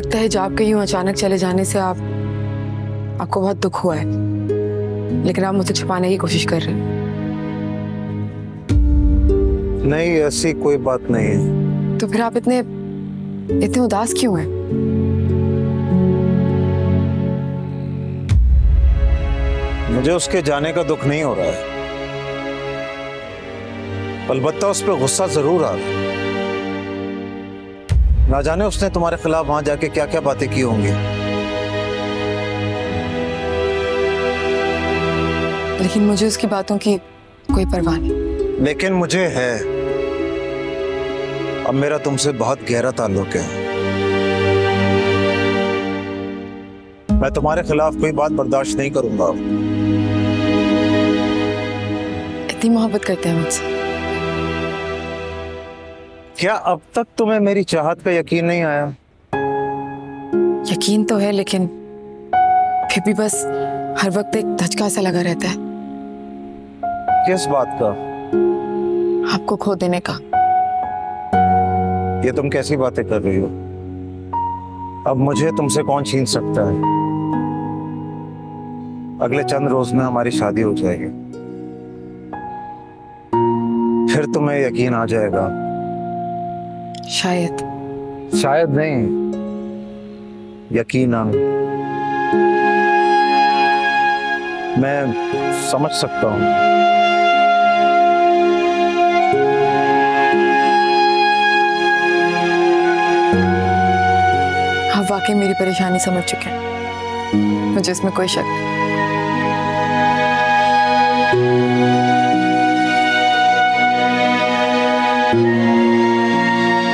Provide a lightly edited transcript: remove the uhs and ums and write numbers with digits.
लगता है जो आपके यूं अचानक चले जाने से आपको बहुत दुख हुआ है, लेकिन आप मुझसे छुपाने की कोशिश कर रहे हैं। नहीं, ऐसी कोई बात नहीं है। तो फिर आप इतने उदास क्यों हैं? मुझे उसके जाने का दुख नहीं हो रहा है, अलबत्ता उस पर गुस्सा जरूर आ रहा है। ना जाने उसने तुम्हारे खिलाफ वहां जाके क्या क्या बातें की होंगी। लेकिन मुझे उसकी बातों की कोई परवाह नहीं। लेकिन मुझे है, अब मेरा तुमसे बहुत गहरा ताल्लुक है। मैं तुम्हारे खिलाफ कोई बात बर्दाश्त नहीं करूंगा। इतनी मोहब्बत करते हैं मुझसे? क्या अब तक तुम्हें मेरी चाहत पे यकीन नहीं आया? यकीन तो है, लेकिन फिर भी बस हर वक्त एक धचका सा लगा रहता है। किस बात का? आपको खो देने का। ये तुम कैसी बातें कर रही हो? अब मुझे तुमसे कौन छीन सकता है? अगले चंद रोज में हमारी शादी हो जाएगी, फिर तुम्हें यकीन आ जाएगा। शायद। शायद नहीं, यकीनन। मैं समझ सकता हूं। आप वाकई मेरी परेशानी समझ चुके हैं, मुझे इसमें कोई शक नहीं।